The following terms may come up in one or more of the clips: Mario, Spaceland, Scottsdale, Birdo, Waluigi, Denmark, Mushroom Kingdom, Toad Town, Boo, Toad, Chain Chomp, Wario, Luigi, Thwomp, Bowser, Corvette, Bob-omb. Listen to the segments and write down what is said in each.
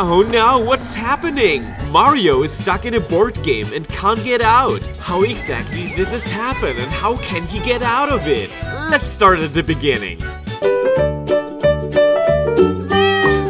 Oh no, what's happening? Mario is stuck in a board game and can't get out. How exactly did this happen and how can he get out of it? Let's start at the beginning.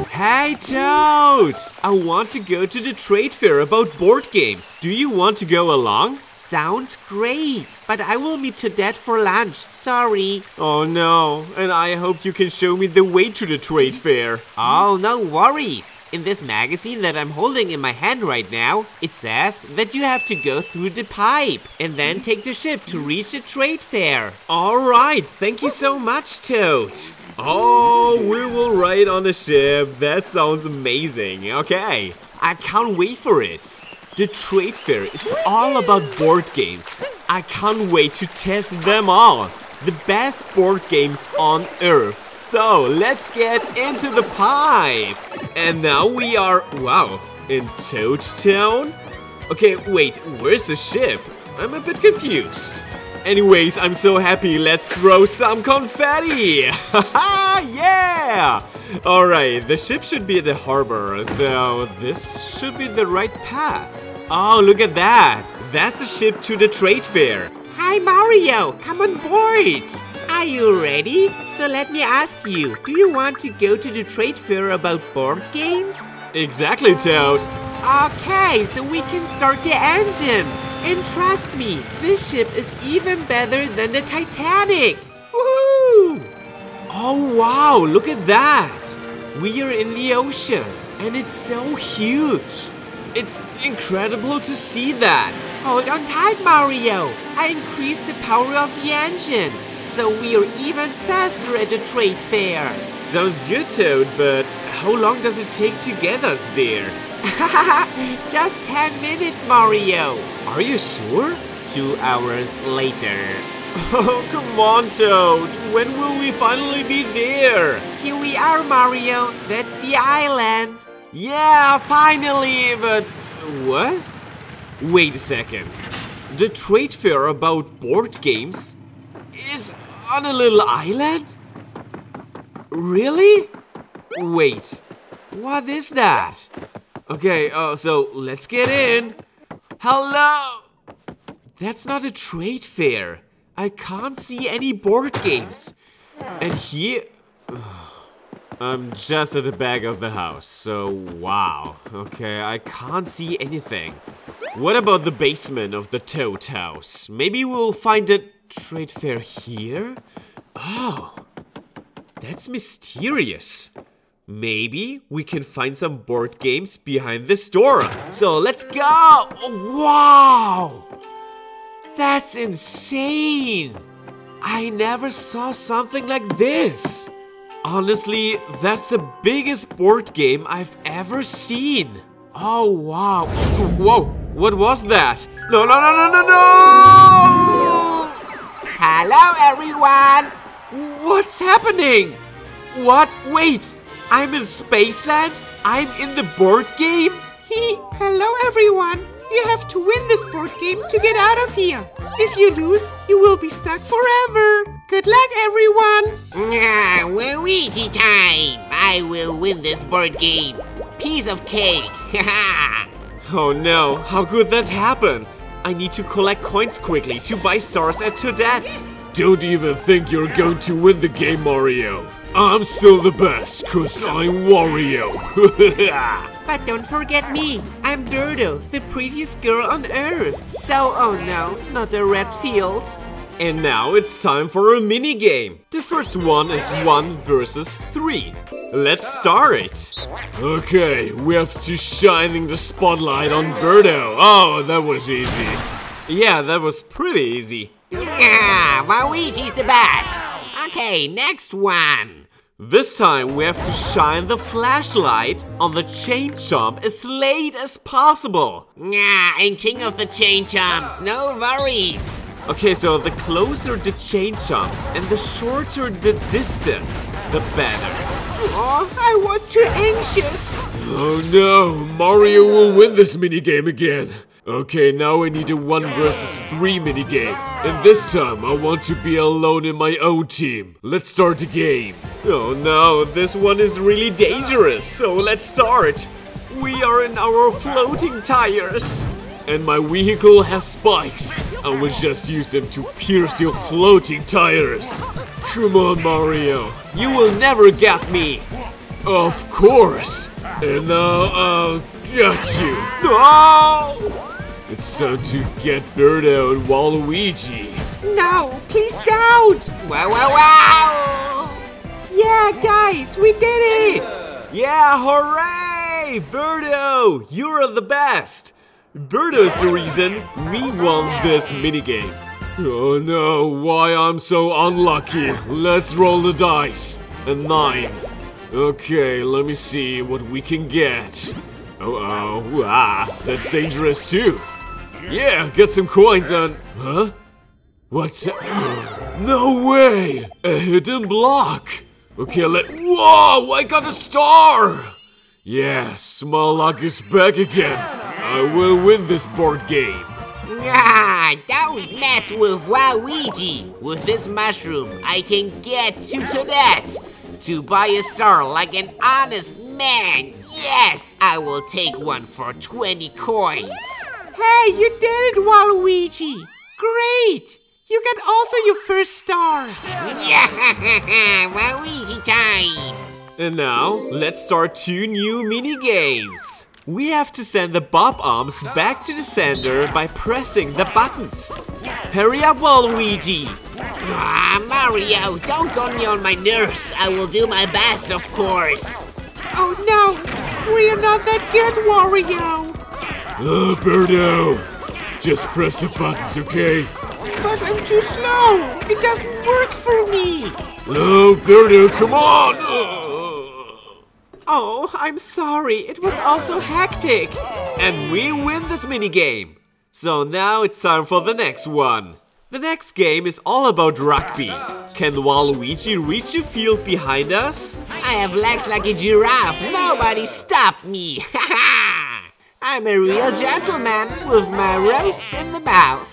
Hey Toad! I want to go to the trade fair about board games. Do you want to go along? Sounds great, but I will meet to Dad for lunch, sorry. Oh no, and I hope you can show me the way to the trade fair. Oh, no worries. In this magazine that I'm holding in my hand right now, it says that you have to go through the pipe and then take the ship to reach the trade fair. All right, thank you so much, Toad. Oh, we will ride on the ship. That sounds amazing. Okay, I can't wait for it. The trade fair is all about board games. I can't wait to test them all. The best board games on earth. So let's get into the pipe. And now we are, wow, in Toad Town? Okay, wait, where's the ship? I'm a bit confused. Anyways, I'm so happy. Let's throw some confetti. Haha, yeah! Alright, the ship should be at the harbor, so this should be the right path. Oh, look at that! That's a ship to the trade fair! Hi Mario, come on board! Are you ready? So let me ask you, do you want to go to the trade fair about board games? Exactly, Toad! Okay, so we can start the engine! And trust me, this ship is even better than the Titanic! Woohoo! Oh wow, look at that! We are in the ocean, and it's so huge! It's incredible to see that! Hold on tight, Mario! I increased the power of the engine, so we are even faster at the trade fair! Sounds good, Toad, but how long does it take to get us there? Just 10 minutes, Mario! Are you sure? 2 hours later. Oh, come on, Toad! When will we finally be there? Here we are, Mario! That's the island! Yeah, finally, but... what? Wait a second. The trade fair about board games is on a little island? Really? Wait, what is that? Okay, so let's get in. Hello? That's not a trade fair. I can't see any board games. And here... I'm just at the back of the house, so wow. Okay, I can't see anything. What about the basement of the Toad house? Maybe we'll find a trade fair here? Oh, that's mysterious. Maybe we can find some board games behind this door. So let's go! Wow! That's insane! I never saw something like this. Honestly, that's the biggest board game I've ever seen. Oh, wow. Whoa, what was that? No, no, no, no, no, no! Hello, everyone! What's happening? What? Wait, I'm in Spaceland? I'm in the board game? Hello, everyone. You have to win this board game to get out of here. If you lose, you will be stuck forever. Good luck, everyone! Ah, Waluigi time! I will win this board game! Piece of cake! Haha! Oh no, how could that happen? I need to collect coins quickly to buy stars at Toadette! Don't even think you're going to win the game, Mario! I'm still the best, cause I'm Wario! But don't forget me! I'm Birdo, the prettiest girl on Earth! So, oh no, not the red field! And now it's time for a mini game. The first one is 1 versus 3. Let's start. Okay, we have to shining the spotlight on Birdo. Oh, that was easy. Yeah, that was pretty easy. Yeah, Waluigi's the best. Okay, next one. This time we have to shine the flashlight on the Chain Chomp as late as possible. Yeah, I'm king of the Chain Chomps. No worries. Okay, so the closer the Chain Chomp and the shorter the distance, the better. Oh, I was too anxious. Oh no, Mario will win this minigame again. Okay, now I need a 1 versus 3 minigame. And this time I want to be alone in my own team. Let's start the game. Oh no, this one is really dangerous, so let's start. We are in our floating tires. And my vehicle has spikes. I will just use them to pierce your floating tires. Come on, Mario. You will never get me. Of course. And now I'll get you. No! It's time to get Birdo and Waluigi. No, please don't. Wow, wow, wow. Yeah, guys, we did it. Yeah, hooray. Birdo, you're the best. Birdo's the reason we won this minigame. Oh no, why I'm so unlucky. Let's roll the dice. A 9. Okay, let me see what we can get. Uh-oh, ah, that's dangerous too. Yeah, get some coins and... Huh? What's that? No way! A hidden block! Okay, Whoa, I got a star! Yeah, small luck is back again. I will win this board game. Nah, don't mess with Waluigi. With this mushroom, I can get you to that. To buy a star like an honest man. Yes, I will take one for 20 coins. Hey, you did it, Waluigi. Great! You got also your first star. Yeah, Waluigi time. And now, let's start 2 new mini-games. We have to send the Bob-ombs back to the sender by pressing the buttons. Hurry up, Waluigi! Ah, Mario, don't go me on my nerves. I will do my best, of course. Oh no, we are not that good, Wario. Oh, Birdo, just press the buttons, okay? But I'm too slow. It doesn't work for me. Oh, Birdo, come on! Oh, I'm sorry, it was also hectic. And we win this minigame. So now it's time for the next one. The next game is all about rugby. Can Waluigi reach the field behind us? I have legs like a giraffe, nobody stopped me. I'm a real gentleman with my rose in the mouth.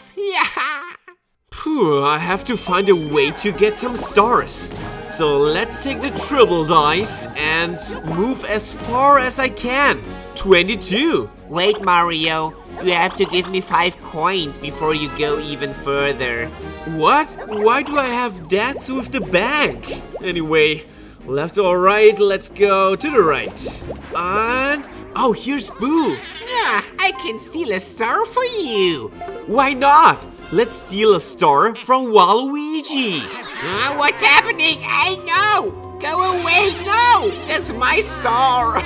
Phew, I have to find a way to get some stars. So let's take the triple dice and move as far as I can. 22. Wait, Mario, you have to give me 5 coins before you go even further. What? Why do I have debts with the bank? Anyway, left or right, let's go to the right. And... oh, here's Boo. Yeah, I can steal a star for you. Why not? Let's steal a star from Waluigi. What's happening? I know! Go away, no! That's my star!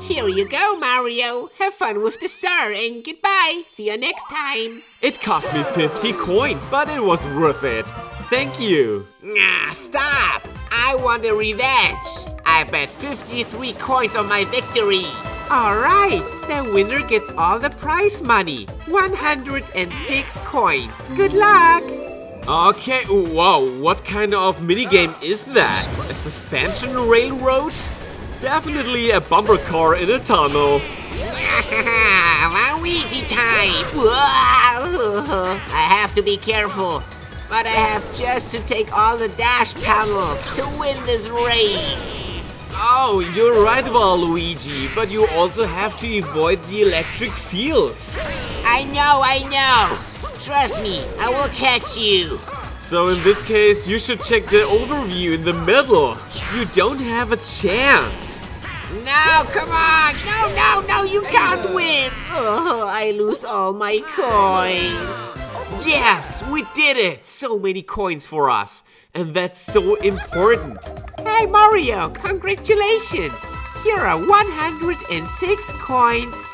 Here you go, Mario. Have fun with the star and goodbye. See you next time. It cost me 50 coins, but it was worth it. Thank you. Nah, stop! I want a revenge. I bet 53 coins on my victory. Alright, the winner gets all the prize money. 106 coins. Good luck! Okay, whoa, what kind of minigame is that? A suspension railroad? Definitely a bumper car in a tunnel. Waluigi time! Whoa. I have to be careful, but I have just to take all the dash panels to win this race. Oh, you're right, Waluigi, but you also have to avoid the electric fields. I know! Trust me, I will catch you. So in this case, you should check the overview in the middle. You don't have a chance. No, come on. No, you can't win. Oh, I lose all my coins. Yes, we did it. So many coins for us. And that's so important. Hey, Mario, congratulations. Here are 106 coins.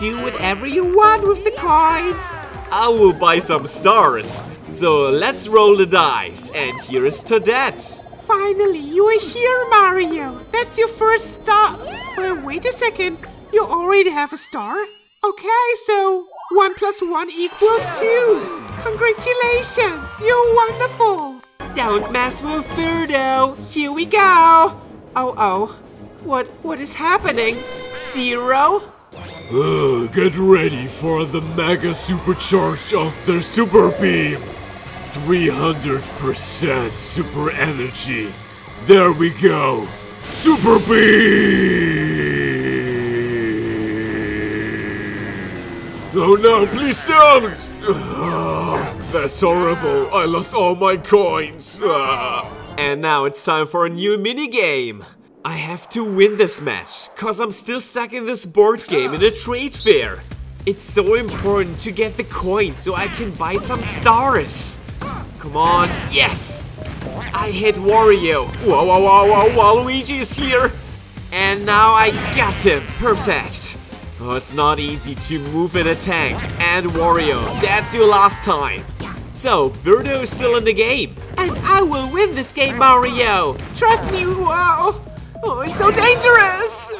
Do whatever you want with the coins. I will buy some stars. So let's roll the dice. And here is Toadette. Finally, you are here, Mario. That's your first star. Well, wait a second. You already have a star? Okay, so 1 + 1 = 2. Congratulations, you're wonderful. Don't mess with Birdo. Here we go. What is happening? 0? Get ready for the mega supercharge of the super beam. 300% super energy. There we go. Super beam! Oh no, please don't! That's horrible. I lost all my coins. And now it's time for a new minigame. I have to win this match, cause I'm still stuck in this board game in a trade fair. It's so important to get the coins so I can buy some stars. Come on, yes! I hit Wario. Whoa, whoa, whoa, whoa, Waluigi is here. And now I got him, perfect. Oh, it's not easy to move in a tank. And Wario, that's your last time. So, Birdo is still in the game. And I will win this game, Mario. Trust me, wow. Oh, it's so dangerous.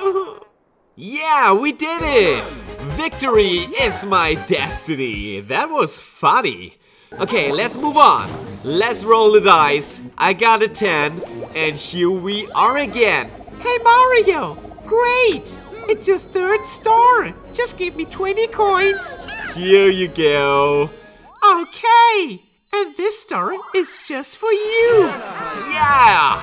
Yeah, we did it. Victory is my destiny. That was funny. Okay, let's move on. Let's roll the dice. I got a 10. And here we are again. Hey, Mario. Great. It's your third star. Just give me 20 coins. Here you go. Okay. And this star is just for you. Yeah.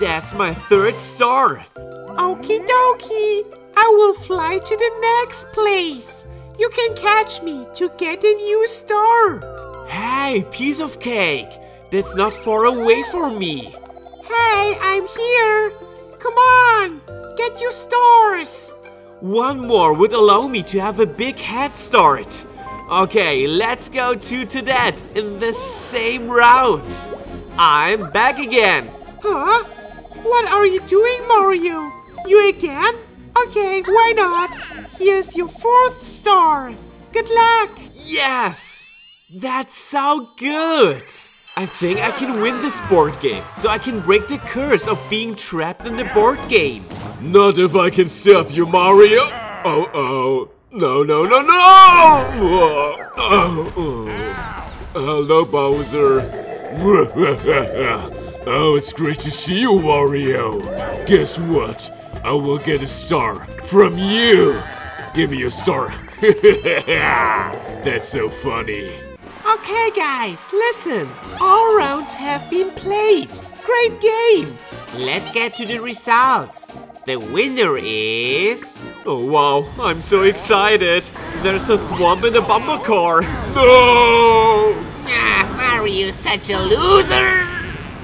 That's my third star. Okie dokie. I will fly to the next place. You can catch me to get a new star. Hey, piece of cake. That's not far away for me. Hey, I'm here. Come on. Get your stars! One more would allow me to have a big head start. Okay, let's go to Toadette in the same route. I'm back again. Huh? What are you doing, Mario? You again? Okay, why not? Here's your fourth star. Good luck. Yes! That's so good! I think I can win this board game, so I can break the curse of being trapped in the board game. Not if I can stop you, Mario! Oh, no, no, no, no! Hello, Bowser. Oh, it's great to see you, Wario. Guess what? I will get a star from you. Give me your star. That's so funny. Okay, guys, listen. All rounds have been played. Great game. Let's get to the results. The winner is... Oh wow, I'm so excited. There's a Thwomp in the bumper car. No! Ah, Mario's such a loser.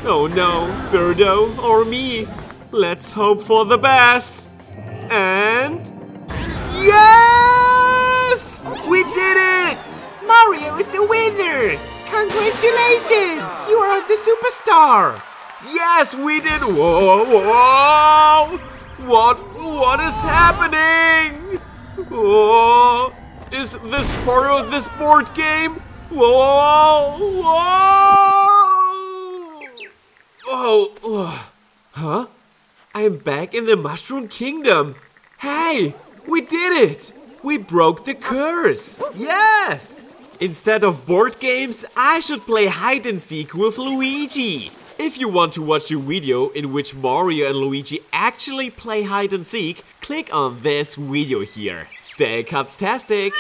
Oh no, Birdo or me. Let's hope for the best. And... Yes! We did it! Mario is the winner! Congratulations! You are the superstar! Yes, we did! Whoa, whoa! What is happening? Whoa! Is this part of this board game? Whoa, whoa! Oh, huh? I'm back in the Mushroom Kingdom. Hey, we did it! We broke the curse! Yes! Instead of board games, I should play hide and seek with Luigi. If you want to watch a video in which Mario and Luigi actually play hide and seek, click on this video here. Stay cutstastic!